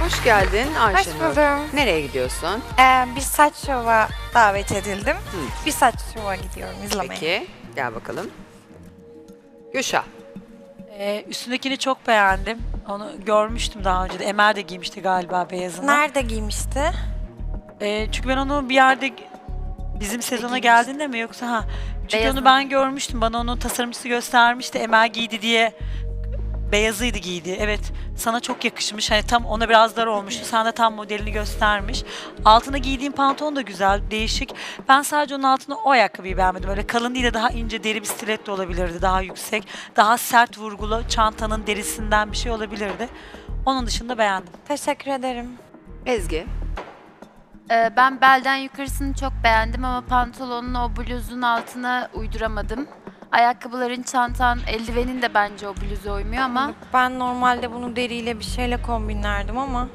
Hoş geldin Ayşenur. Hoş buldum. Nereye gidiyorsun? Bir saç şova davet edildim. Bir saç şova gidiyorum izlemeye. Peki, gel bakalım. Gülşah. Üstündekini çok beğendim. Onu görmüştüm daha önce de. Emel de giymişti galiba beyazını. Nerede giymişti? Çünkü ben onu bir yerde bizim sezona geldiğinde mi yoksa çünkü beyazını. Onu ben görmüştüm. Bana onu tasarımcısı göstermişti. Emel giydi diye. Beyazıydı giydi. Evet. Sana çok yakışmış. Hani tam ona biraz dar olmuştu. Sana da tam modelini göstermiş. Altına giydiğin pantolon da güzel, değişik. Ben sadece onun altına o ayakkabıyı beğenmedim. Öyle kalın değil de daha ince deri bir stiletto de olabilirdi. Daha yüksek, daha sert vurgulu çantanın derisinden bir şey olabilirdi. Onun dışında beğendim. Teşekkür ederim. Ezgi. Ben belden yukarısını çok beğendim ama pantolonun o bluzun altına uyduramadım. Ayakkabıların, çantan, eldivenin de bence o bluza uymuyor ama... Ben normalde bunu deriyle bir şeyle kombinlerdim ama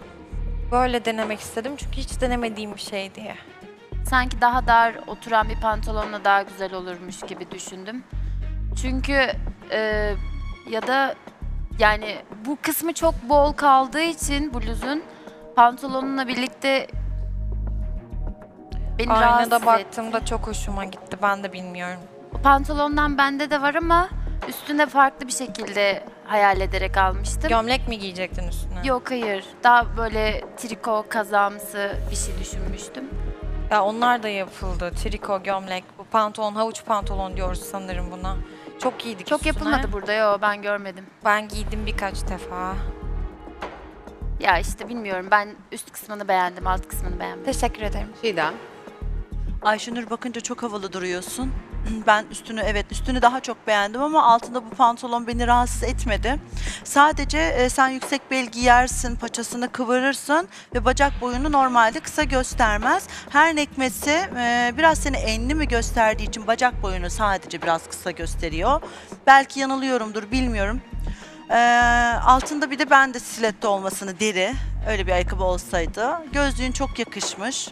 böyle denemek istedim çünkü hiç denemediğim bir şey diye. Sanki daha dar oturan bir pantolonla daha güzel olurmuş gibi düşündüm. Çünkü ya da yani bu kısmı çok bol kaldığı için bluzun pantolonunla birlikte... Beni aynada baktığımda çok hoşuma gitti, ben de bilmiyorum. Pantolondan bende de var ama üstüne farklı bir şekilde hayal ederek almıştım. Gömlek mi giyecektin üstüne? Yok hayır. Daha böyle triko, kazamsı bir şey düşünmüştüm. Ya onlar da yapıldı. Triko, gömlek, bu pantolon, havuç pantolon diyoruz sanırım buna. Çok giydik üstüne. Çok yapılmadı burada. Yo, ben görmedim. Ben giydim birkaç defa. Ya işte bilmiyorum. Ben üst kısmını beğendim, alt kısmını beğenmedim. Teşekkür ederim. Şida. Ayşenur bakınca çok havalı duruyorsun. Ben üstünü daha çok beğendim ama altında bu pantolon beni rahatsız etmedi. Sadece sen yüksek bel giyersin, paçasını kıvırırsın ve bacak boyunu normalde kısa göstermez. Her nekmesi biraz seni enli mi gösterdiği için bacak boyunu sadece biraz kısa gösteriyor. Belki yanılıyorumdur, bilmiyorum. Altında bir de ben de stiletto olmasını, deri öyle bir ayakkabı olsaydı. Gözlüğün çok yakışmış.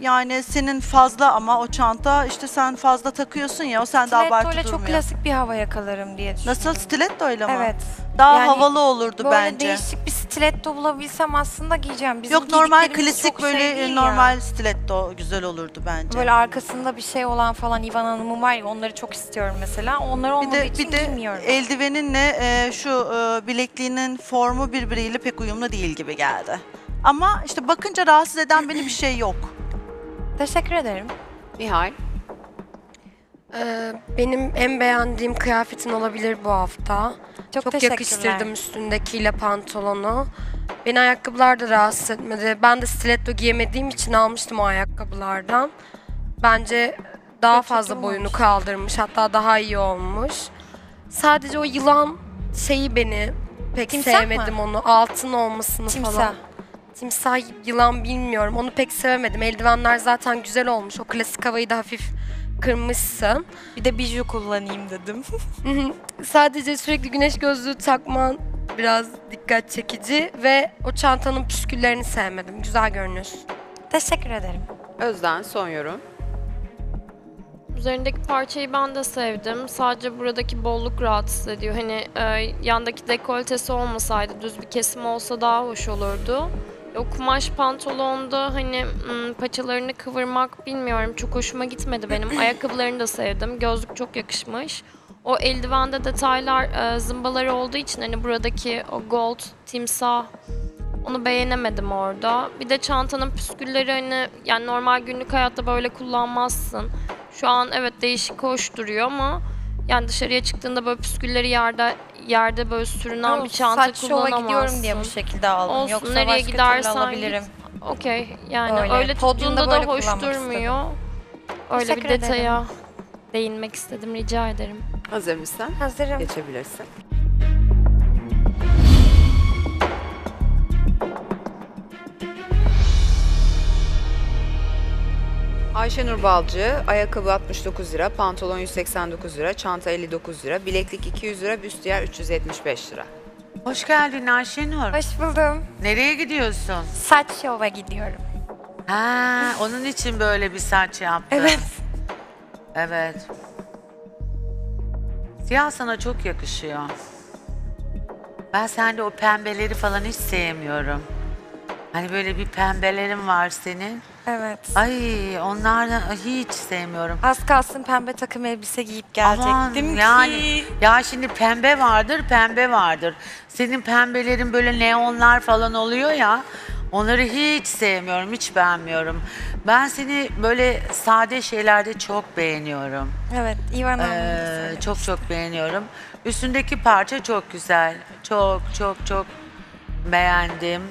Yani senin fazla ama o çanta işte sen fazla takıyorsun ya o sende abartı durmuyor. Stilettoyla çok klasik bir hava yakalarım diye düşünüyorum. Nasıl, stilettoyla mı? Evet. Daha yani havalı olurdu böyle bence. Böyle değişik bir stiletto bulabilsem aslında giyeceğim. Bizim yok normal klasik böyle şey normal ya. Stiletto güzel olurdu bence. Böyle arkasında bir şey olan falan İvan Hanım'ın var ya onları çok istiyorum mesela. Onları olmadığı için bilmiyorum. Eldiveninle şu bilekliğinin formu birbiriyle pek uyumlu değil gibi geldi. Ama işte bakınca rahatsız eden beni bir şey yok. Teşekkür ederim. Nihal. Benim en beğendiğim kıyafetin olabilir bu hafta. Çok yakıştırdım üstündekiyle pantolonu. Beni ayakkabılar da rahatsız etmedi. Ben de stiletto giyemediğim için almıştım o ayakkabılardan. Bence daha fazla boyunu kaldırmış. Hatta daha iyi olmuş. Sadece o yılan şeyi beni pek sevmedim onu. Altın olmasını falan. Timsah, yılan bilmiyorum. Onu pek sevemedim. Eldivenler zaten güzel olmuş. O klasik havayı da hafif kırmışsın. Bir de biju kullanayım dedim. Sadece sürekli güneş gözlüğü takman biraz dikkat çekici ve o çantanın püsküllerini sevmedim. Güzel görünüyorsun. Teşekkür ederim. Özden son yorum. Üzerindeki parçayı ben de sevdim. Sadece buradaki bolluk rahatsız ediyor. Hani yandaki dekoltesi olmasaydı, düz bir kesim olsa daha hoş olurdu. O kumaş pantolonda hani paçalarını kıvırmak bilmiyorum çok hoşuma gitmedi benim. Ayakkabılarını da sevdim. Gözlük çok yakışmış. O eldivende detaylar zımbaları olduğu için hani buradaki o gold, timsah onu beğenemedim orada. Bir de çantanın püskülleri hani yani normal günlük hayatta böyle kullanmazsın. Şu an evet değişik hoş duruyor ama yani dışarıya çıktığında böyle püskülleri yerde böyle sürünen bir çanta kullanamazsın. Saç şova gidiyorum diye bu şekilde aldım. Olsun, yoksa nereye gidersen alabilirim. Okey yani öyle tuttuğunda da hoş durmuyor. Öyle teşekkür bir detaya ederim. Değinmek istedim, rica ederim. Hazır mısın? Hazırım. Geçebilirsin. Ayşenur Balcı, ayakkabı 69 lira, pantolon 189 lira, çanta 59 lira, bileklik 200 lira, büstiyer 375 lira. Hoş geldin Ayşenur. Hoş buldum. Nereye gidiyorsun? Saç şova gidiyorum. Ha, onun için böyle bir saç yaptın. Evet. Evet. Siyah sana çok yakışıyor. Ben sende o pembeleri falan hiç sevmiyorum. Hani böyle bir pembelerin var senin. Evet. Ay onlardan hiç sevmiyorum. Az kalsın pembe takım elbise giyip gelecektim aman, ki. Yani, ya şimdi pembe vardır, pembe vardır. Senin pembelerin böyle neonlar falan oluyor ya. Onları hiç sevmiyorum, hiç beğenmiyorum. Ben seni böyle sade şeylerde çok beğeniyorum. Evet, İvan Hanım'ı çok beğeniyorum. Üstündeki parça çok güzel. Çok beğendim.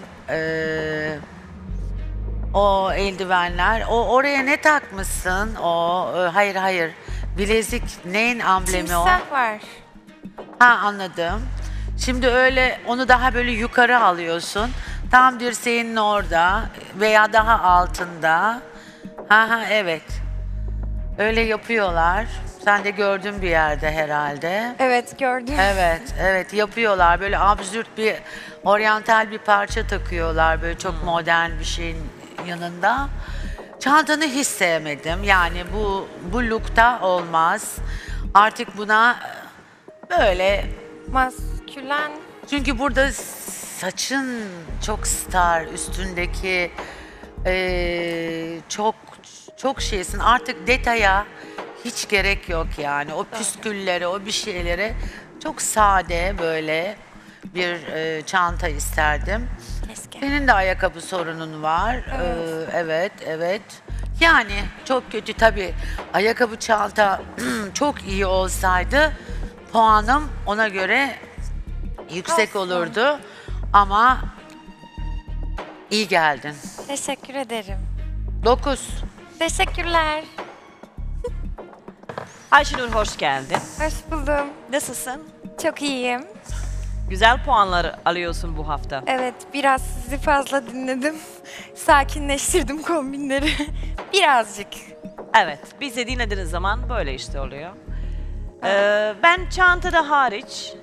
O eldivenler. Oraya ne takmışsın? Hayır. Bilezik neyin amblemi timsah o? Timsah var. Ha anladım. Şimdi öyle onu daha böyle yukarı alıyorsun. Tam dirseğinin orada veya daha altında. Ha evet. Öyle yapıyorlar. Sen de gördün bir yerde herhalde. Evet gördüm. Evet yapıyorlar. Böyle absürt bir oryantal bir parça takıyorlar. Böyle çok modern bir şeyin yanında. Çantanı hiç sevmedim. Yani bu lookta olmaz. Artık buna böyle... Maskülen. Çünkü burada... Saçın çok star, üstündeki çok şeysin. Artık detaya hiç gerek yok yani. O püsküllere, o bir şeylere çok sade böyle bir çanta isterdim. Keşke. Senin de ayakkabı sorunun var. Evet. Evet. Yani çok kötü tabii. Ayakkabı çanta çok iyi olsaydı puanım ona göre yüksek olurdu. Ama iyi geldin. Teşekkür ederim. 9. Teşekkürler. Ayşenur hoş geldin. Hoş buldum. Nasılsın? Çok iyiyim. Güzel puanlar alıyorsun bu hafta. Evet, biraz sizi fazla dinledim. Sakinleştirdim kombinleri. Birazcık. Evet, biz de dinlediğiniz zaman böyle işte oluyor. Ben çantada hariç...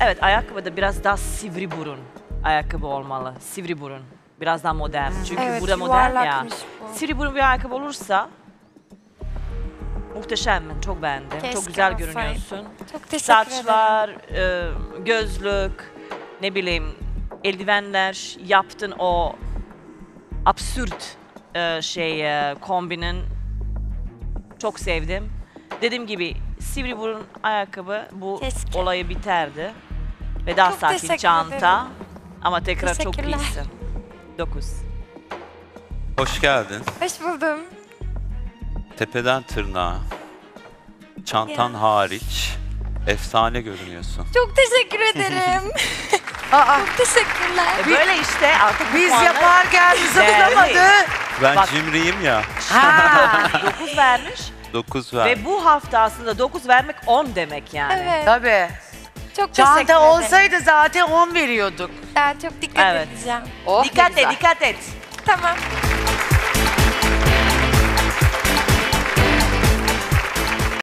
Evet, ayakkabıda biraz daha sivri burun ayakkabı olmalı. Sivri burun. Biraz daha modern. Çünkü evet, burada modern ya. Bu. Sivri burun bir ayakkabı olursa muhteşemmin. Çok beğendim. Keşke çok güzel görünüyorsun. Çok teşekkür ederim. Saçlar, gözlük, ne bileyim eldivenler, yaptın o absürt kombinin. Çok sevdim. Dediğim gibi sivri burun ayakkabı bu keşke olayı biterdi. Ve daha çok sakin çanta ederim. Ama tekrar çok iyisin. 9. Hoş geldin. Hoş buldum. Tepeden tırnağa, çantan hariç efsane görünüyorsun. Çok teşekkür ederim. Çok teşekkürler. Böyle işte artık biz yaparken bizi bulamadı. Ben bak, cimriyim ya. 9 vermiş. 9 ver. Ve bu hafta aslında 9 vermek 10 demek yani. Evet. Tabii. Çok çanta teşekkür ederim. Olsaydı zaten 10 veriyorduk. Ben çok dikkat edeceğim. Oh, dikkat et. Tamam.